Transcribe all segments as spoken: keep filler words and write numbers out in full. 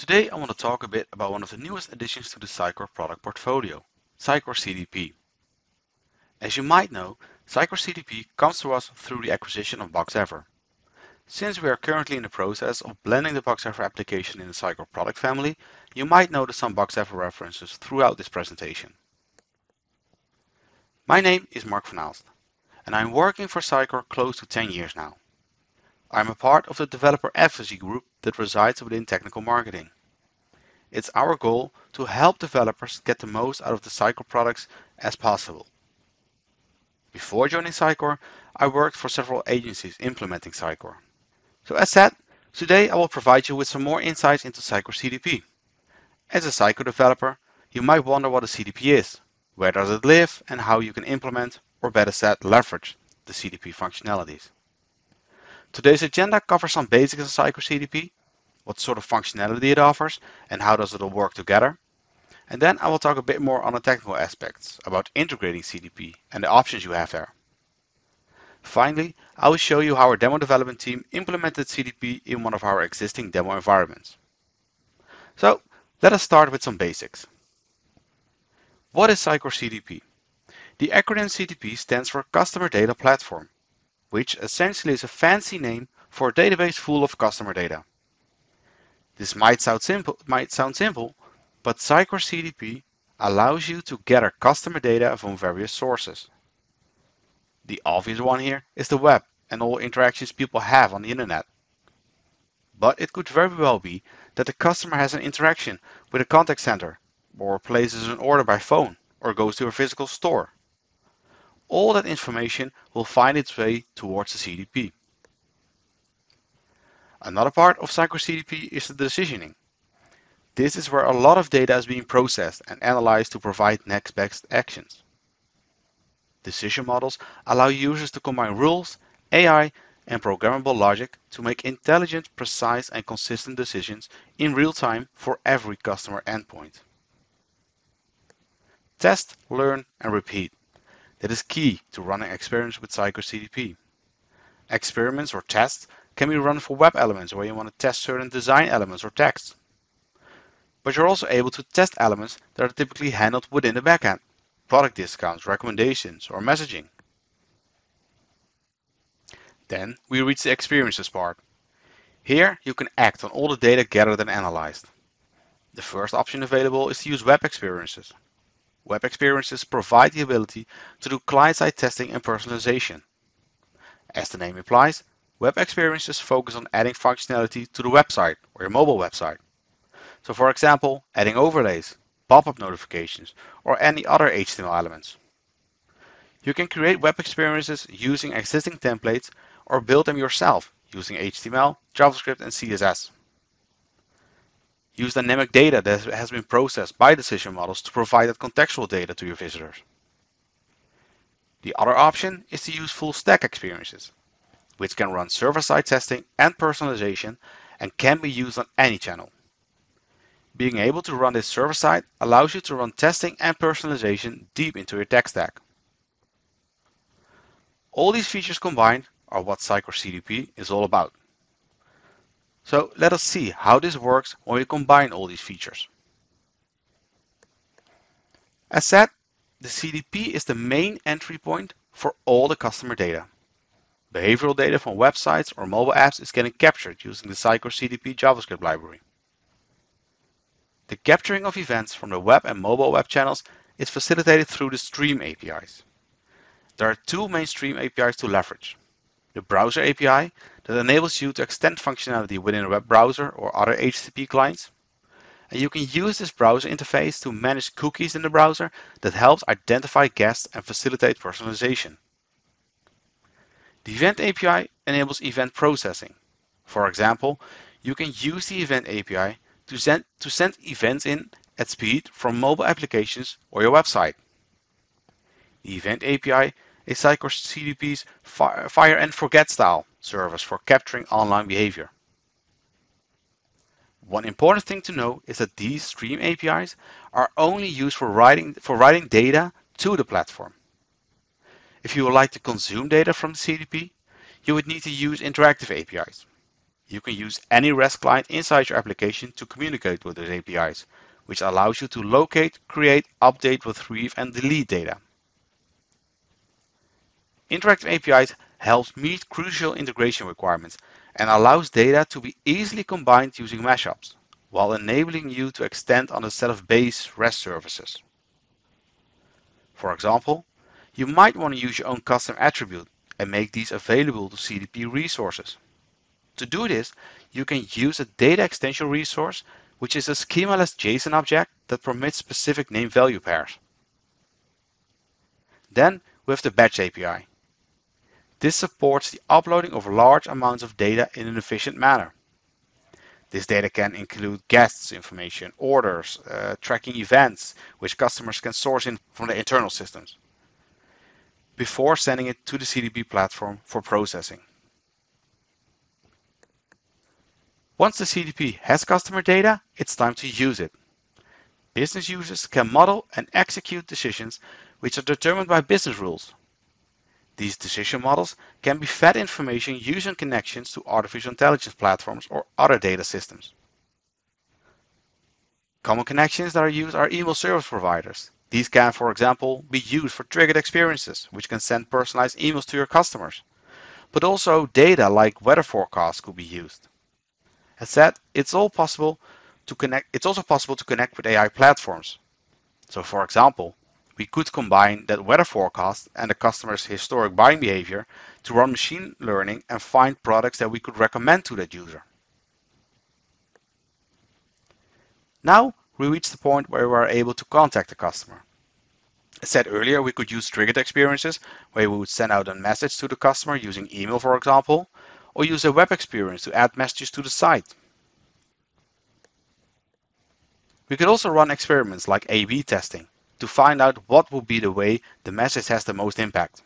Today I want to talk a bit about one of the newest additions to the Cycors product portfolio, Sitecore C D P. As you might know, Sitecore C D P comes to us through the acquisition of BoxEver. Since we are currently in the process of blending the BoxEver application in the Cycors product family, you might notice some BoxEver references throughout this presentation. My name is Mark van Aalst, and I'm working for Cycors close to ten years now. I'm a part of the developer advocacy group that resides within technical marketing. It's our goal to help developers get the most out of the Cycors products as possible. Before joining Cycors, I worked for several agencies implementing Cycors. So as said, today I will provide you with some more insights into Cycors C D P. As a Cycors developer, you might wonder what a C D P is, where does it live, and how you can implement, or better said, leverage the C D P functionalities. Today's agenda covers some basics of Cycors C D P, what sort of functionality it offers, and how does it all work together. And then I will talk a bit more on the technical aspects about integrating C D P and the options you have there. Finally, I will show you how our demo development team implemented C D P in one of our existing demo environments. So let us start with some basics. What is Cycors C D P? The acronym C D P stands for Customer Data Platform, which essentially is a fancy name for a database full of customer data. This might sound simple, might sound simple, but Cycors C D P allows you to gather customer data from various sources. The obvious one here is the web and all interactions people have on the internet. But it could very well be that the customer has an interaction with a contact center, or places an order by phone, or goes to a physical store. All that information will find its way towards the C D P. Another part of Cycors C D P is the decisioning. This is where a lot of data is being processed and analyzed to provide next best actions. Decision models allow users to combine rules, A I, and programmable logic to make intelligent, precise, and consistent decisions in real time for every customer endpoint. Test, learn, and repeat. That is key to running experiments with Cycors C D P. Experiments or tests can be run for web elements where you want to test certain design elements or text. But you're also able to test elements that are typically handled within the backend, product discounts, recommendations, or messaging. Then we reach the experiences part. Here you can act on all the data gathered and analyzed. The first option available is to use web experiences. Web experiences provide the ability to do client-side testing and personalization. As the name implies, web experiences focus on adding functionality to the website or your mobile website. So for example, adding overlays, pop-up notifications, or any other H T M L elements. You can create web experiences using existing templates or build them yourself using H T M L, JavaScript, and C S S. Use dynamic data that has been processed by decision models to provide that contextual data to your visitors. The other option is to use full stack experiences, which can run server-side testing and personalization and can be used on any channel. Being able to run this server-side allows you to run testing and personalization deep into your tech stack. All these features combined are what Cycors C D P is all about. So let us see how this works when we combine all these features. As said, the C D P is the main entry point for all the customer data. Behavioral data from websites or mobile apps is getting captured using the Cycors C D P JavaScript library. The capturing of events from the web and mobile web channels is facilitated through the Stream A P Is. There are two main Stream A P Is to leverage. The browser A P I that enables you to extend functionality within a web browser or other H T T P clients. And you can use this browser interface to manage cookies in the browser that helps identify guests and facilitate personalization. The event A P I enables event processing. For example, you can use the event A P I to send, to send events in at speed from mobile applications or your website. The event A P I is Cycors C D P's fire and forget style service for capturing online behavior. One important thing to know is that these Stream A P Is are only used for writing, for writing data to the platform. If you would like to consume data from the C D P, you would need to use interactive A P Is. You can use any REST client inside your application to communicate with those A P Is, which allows you to locate, create, update, retrieve, and delete data. Interactive A P Is helps meet crucial integration requirements and allows data to be easily combined using mashups, while enabling you to extend on a set of base REST services. For example, you might want to use your own custom attribute and make these available to C D P resources. To do this, you can use a data extension resource, which is a schemaless JSON object that permits specific name value pairs. Then we have the Batch A P I. This supports the uploading of large amounts of data in an efficient manner. This data can include guests information, orders, uh, tracking events, which customers can source in from their internal systems, before sending it to the C D P platform for processing. Once the C D P has customer data, it's time to use it. Business users can model and execute decisions which are determined by business rules. These decision models can be fed information using connections to artificial intelligence platforms or other data systems. Common connections that are used are email service providers. These can, for example, be used for triggered experiences, which can send personalized emails to your customers. But also data like weather forecasts could be used. As said, it's, all possible to connect, it's also possible to connect with A I platforms. So, for example, we could combine that weather forecast and the customer's historic buying behavior to run machine learning and find products that we could recommend to that user. Now we reach the point where we are able to contact the customer. As said earlier, we could use triggered experiences where we would send out a message to the customer using email, for example, or use a web experience to add messages to the site. We could also run experiments like A B testing to find out what would be the way the message has the most impact.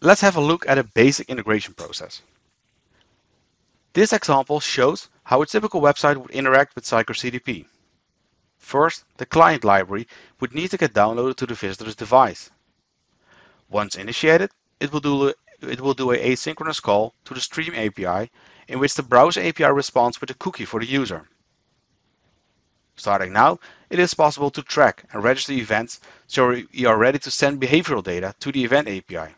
Let's have a look at a basic integration process. This example shows how a typical website would interact with Sitecore C D P. First, the client library would need to get downloaded to the visitor's device. Once initiated, it will do, it will do an asynchronous call to the Stream A P I, in which the Browser A P I responds with a cookie for the user. Starting now, it is possible to track and register events, so you are ready to send behavioral data to the Event A P I.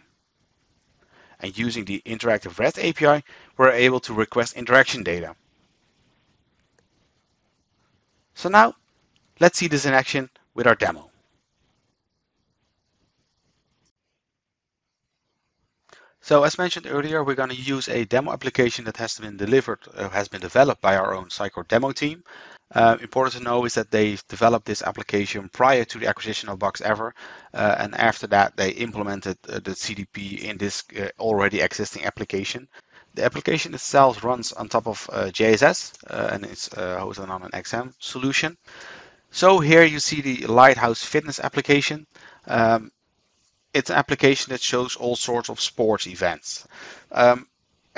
And using the Interactive REST A P I, we're able to request interaction data. So now, let's see this in action with our demo. So as mentioned earlier, we're going to use a demo application that has been delivered, uh, has been developed by our own Sitecore demo team. Uh, important to know is that they've developed this application prior to the acquisition of BoxEver, uh, and after that they implemented uh, the C D P in this uh, already existing application. The application itself runs on top of uh, J S S uh, and it's uh, hosted on an X M solution. So here you see the Lighthouse Fitness application. Um, It's an application that shows all sorts of sports events. Um,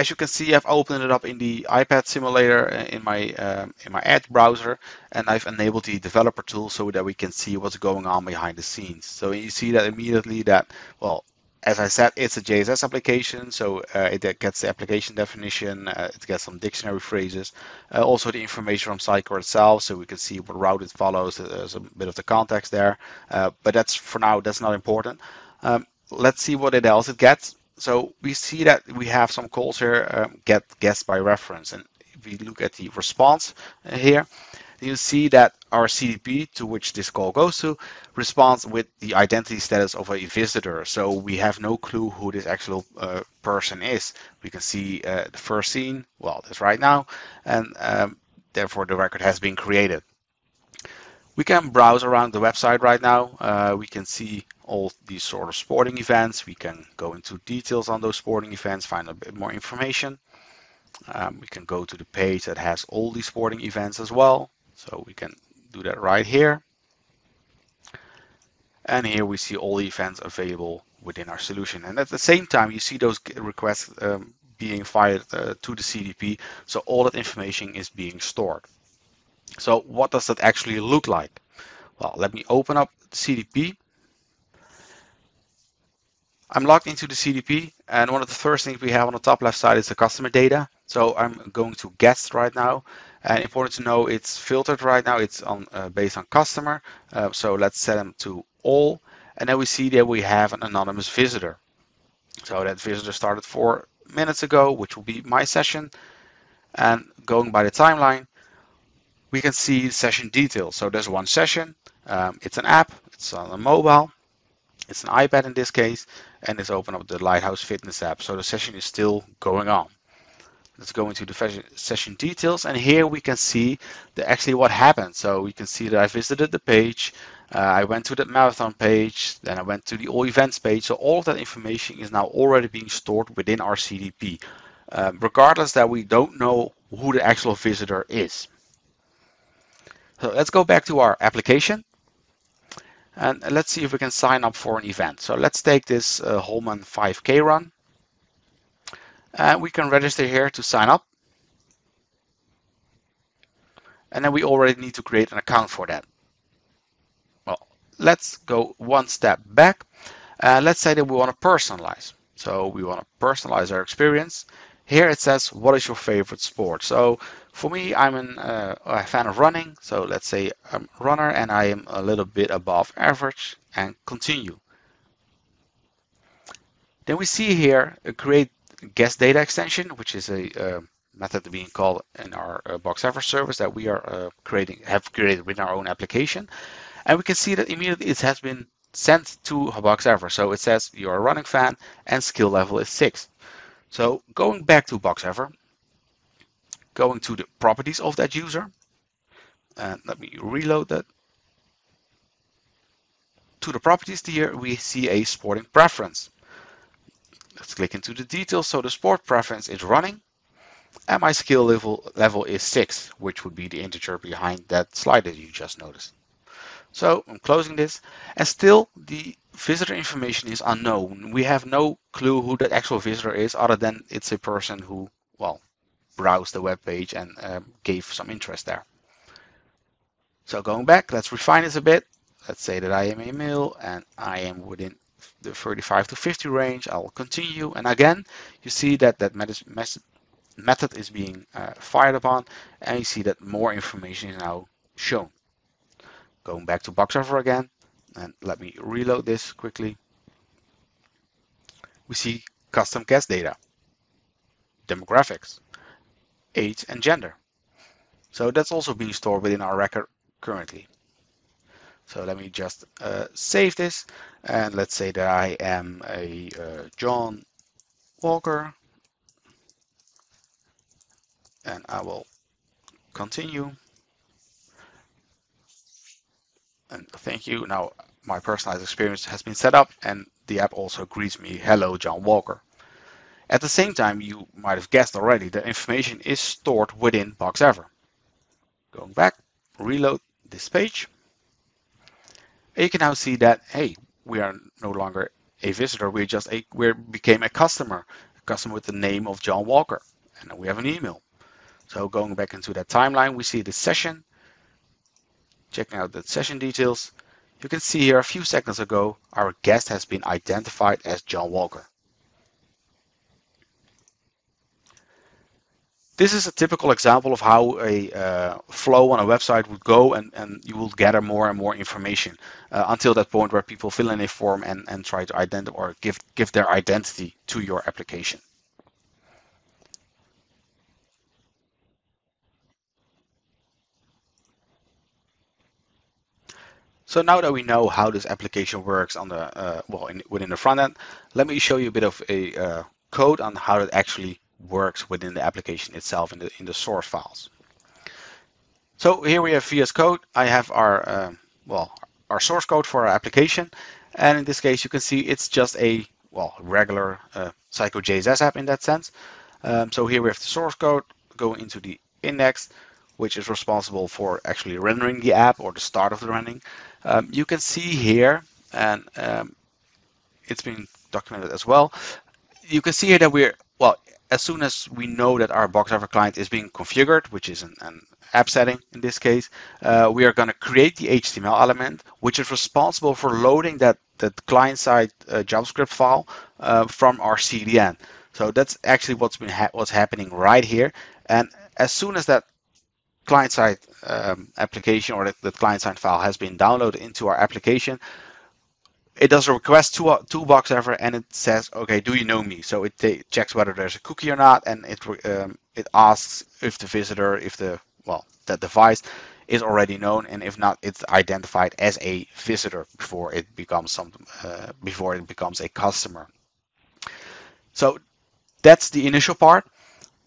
as you can see, I've opened it up in the iPad simulator in my um, in my Edge browser, and I've enabled the developer tool so that we can see what's going on behind the scenes. So you see that immediately that, well, as I said, it's a J S S application, so uh, it gets the application definition, uh, it gets some dictionary phrases, uh, also the information from Sitecore itself, so we can see what route it follows. There's a bit of the context there, uh, but that's for now, that's not important. Um, let's see what it else it gets. So we see that we have some calls here, um, get guest by reference, and if we look at the response here, you see that our C D P to which this call goes to responds with the identity status of a visitor. So we have no clue who this actual uh, person is. We can see uh, the first scene, well, that's right now, and um, therefore the record has been created. We can browse around the website right now. Uh, we can see all these sort of sporting events. We can go into details on those sporting events, find a bit more information. Um, we can go to the page that has all these sporting events as well. So we can do that right here. And here we see all the events available within our solution. And at the same time, you see those requests um, being fired uh, to the C D P. So all that information is being stored. So what does that actually look like? Well, let me open up C D P. I'm logged into the C D P, and one of the first things we have on the top left side is the customer data. So I'm going to guest right now, and important to know it's filtered right now. It's on uh, based on customer. Uh, so let's set them to all, and then we see that we have an anonymous visitor. So that visitor started four minutes ago, which will be my session. And going by the timeline, we can see session details. So there's one session. Um, it's an app. It's on a mobile. It's an iPad in this case, and it's open up the Lighthouse Fitness app. So the session is still going on. Let's go into the session details, and here we can see the, actually what happened. So we can see that I visited the page, uh, I went to the marathon page, then I went to the all events page. So all of that information is now already being stored within our C D P, uh, regardless that we don't know who the actual visitor is. So let's go back to our application. And let's see if we can sign up for an event. So let's take this uh, Holman five K run. And we can register here to sign up. And then we already need to create an account for that. Well, let's go one step back. Uh, let's say that we want to personalize. So we want to personalize our experience. Here it says, what is your favorite sport? So for me, I'm an, uh, a fan of running. So let's say I'm a runner and I am a little bit above average, and continue. Then we see here a create guest data extension, which is a uh, method being called in our uh, BoxEver service that we are uh, creating, have created within our own application. And we can see that immediately it has been sent to BoxEver. So it says you're a running fan and skill level is six. So going back to BoxEver, going to the properties of that user, and let me reload that. To the properties here, we see a sporting preference. Let's click into the details. So the sport preference is running, and my skill level, level is six, which would be the integer behind that slide that you just noticed. So I'm closing this, and still the visitor information is unknown. We have no clue who the actual visitor is, other than it's a person who, well, browsed the web page and uh, gave some interest there. So going back, let's refine this a bit. Let's say that I am a male and I am within the thirty-five to fifty range. I will continue, and again, you see that that method is being uh, fired upon, and you see that more information is now shown. Going back to BoxEver again. And let me reload this quickly. We see custom guest data, demographics, age and gender. So that's also being stored within our record currently. So let me just uh, save this. And let's say that I am a uh, John Walker. And I will continue. And thank you. Now my personalized experience has been set up, and the app also greets me, hello, John Walker. At the same time, you might have guessed already, the information is stored within BoxEver. Going back, reload this page. And you can now see that, hey, we are no longer a visitor. We're just a, we became a customer, a customer with the name of John Walker. And we have an email. So going back into that timeline, we see the session. Checking out the session details, you can see here a few seconds ago, our guest has been identified as John Walker. This is a typical example of how a uh, flow on a website would go, and, and you will gather more and more information uh, until that point where people fill in a form and, and try to identify or give, give their identity to your application. So now that we know how this application works on the uh, well in, within the front end, let me show you a bit of a uh, code on how it actually works within the application itself in the in the source files. So here we have V S Code. I have our uh, well our source code for our application, and in this case you can see it's just a well regular uh, Cycors J S S app in that sense. Um, so here we have the source code going into the index, which is responsible for actually rendering the app or the start of the rendering. Um, you can see here, and um, it's been documented as well. You can see here that we're, well, as soon as we know that our BoxEver client is being configured, which is an, an app setting in this case, uh, we are going to create the H T M L element, which is responsible for loading that that client-side uh, JavaScript file uh, from our C D N. So that's actually what's been ha what's happening right here. And as soon as that client-side um, application or that, that client-side file has been downloaded into our application, it does a request to, to BoxEver, and it says, okay, do you know me? So it checks whether there's a cookie or not, and it um, it asks if the visitor, if the, well, that device is already known, and if not, it's identified as a visitor before it becomes some uh, before it becomes a customer. So that's the initial part.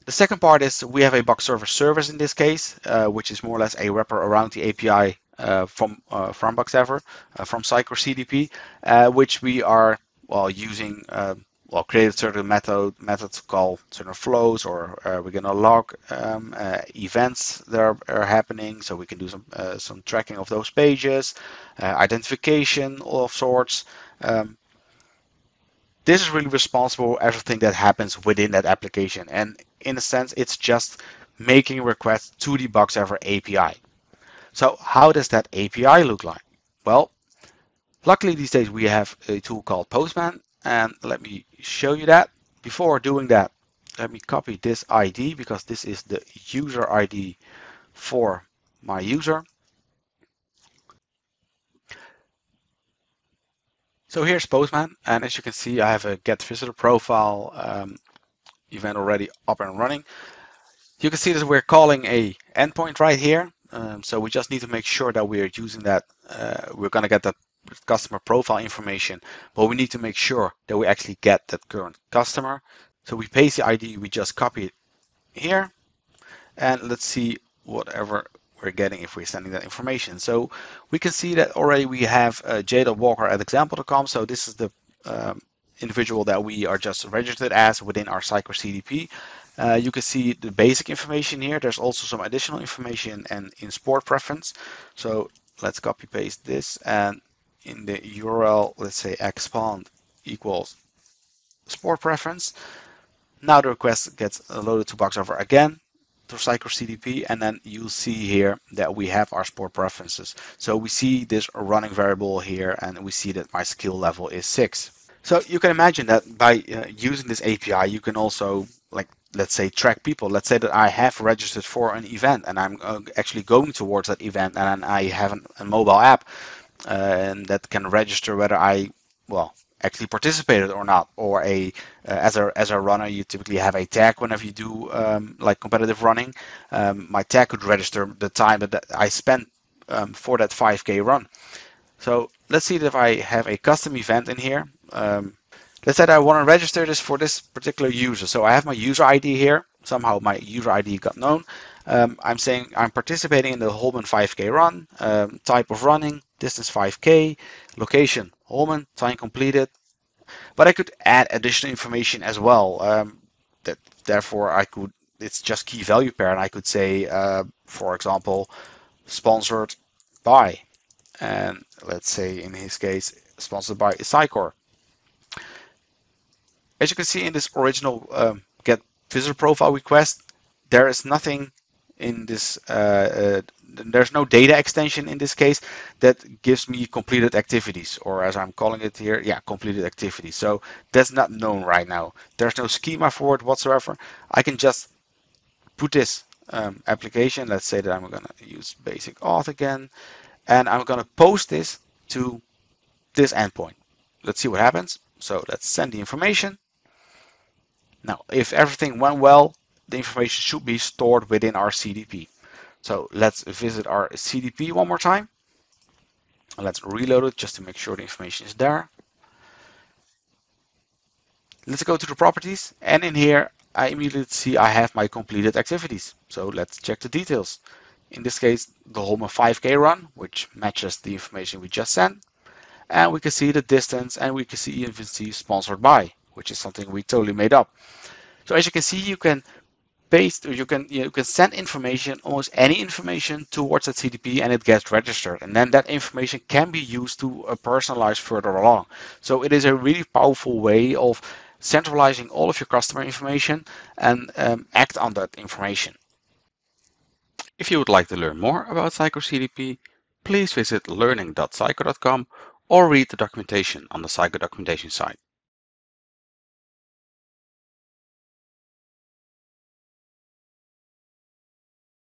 The second part is we have a BoxEver service in this case, uh, which is more or less a wrapper around the A P I uh, from uh, from BoxEver, uh, from Sitecore C D P, uh, which we are well using. Uh, well, created certain method methods called certain flows, or uh, we're gonna log um, uh, events that are, are happening, so we can do some uh, some tracking of those pages, uh, identification of sorts. Um, this is really responsible for everything that happens within that application, and in a sense, it's just making requests to the BoxEver A P I. So how does that A P I look like? Well, luckily these days we have a tool called Postman. And let me show you that. Before doing that, let me copy this I D, because this is the user I D for my user. So here's Postman, and as you can see, I have a get visitor profile um, event already up and running. You can see that we're calling a endpoint right here. Um, so we just need to make sure that we are using that. Uh, we're going to get that customer profile information, but we need to make sure that we actually get that current customer. So we paste the I D, we just copy it here, and let's see whatever we're getting if we're sending that information. So we can see that already we have uh, j dot walker at example dot com. So this is the um, individual that we are just registered as within our Sitecore C D P. Uh, you can see the basic information here. There's also some additional information and in sport preference. So let's copy paste this, and in the U R L, let's say expand equals sport preference. Now the request gets loaded to BoxEver again, to Sitecore C D P, and then you'll see here that we have our sport preferences. So we see this running variable here, and we see that my skill level is six. So you can imagine that by uh, using this A P I, you can also, like, let's say, track people. Let's say that I have registered for an event, and I'm uh, actually going towards that event, and I have an, a mobile app. Uh, and that can register whether I, well, actually participated or not. Or a uh, as a as a runner, you typically have a tag whenever you do um, like competitive running. Um, my tag could register the time that, that I spent um, for that five K run. So let's see that if I have a custom event in here. Um, let's say that I want to register this for this particular user. So I have my user I D here. Somehow my user I D got known. Um, I'm saying I'm participating in the Holman five K run, um, type of running, distance five K, location Holman, time completed. But I could add additional information as well. Um, that therefore I could, it's just key value pair, and I could say, uh, for example, sponsored by, and let's say in his case, sponsored by Sitecore. As you can see in this original um, get visitor profile request, there is nothing in this, uh, uh, there's no data extension in this case that gives me completed activities, or as I'm calling it here, yeah, completed activities. So that's not known right now. There's no schema for it whatsoever. I can just put this um, application, let's say that I'm gonna use basic auth again, and I'm gonna post this to this endpoint. Let's see what happens. So let's send the information. Now, if everything went well, the information should be stored within our C D P. So let's visit our C D P one more time. Let's reload it just to make sure the information is there. Let's go to the properties, and in here I immediately see I have my completed activities. So let's check the details. In this case, the Holman five K run, which matches the information we just sent. And we can see the distance, and we can see even see sponsored by, which is something we totally made up. So as you can see, you can paste, or you can you can send information, almost any information towards that C D P, and it gets registered, and then that information can be used to uh, personalize further along. So it is a really powerful way of centralizing all of your customer information and um, act on that information. If you would like to learn more about Sitecore C D P, please visit learning dot sitecore dot com or read the documentation on the Cycor documentation site.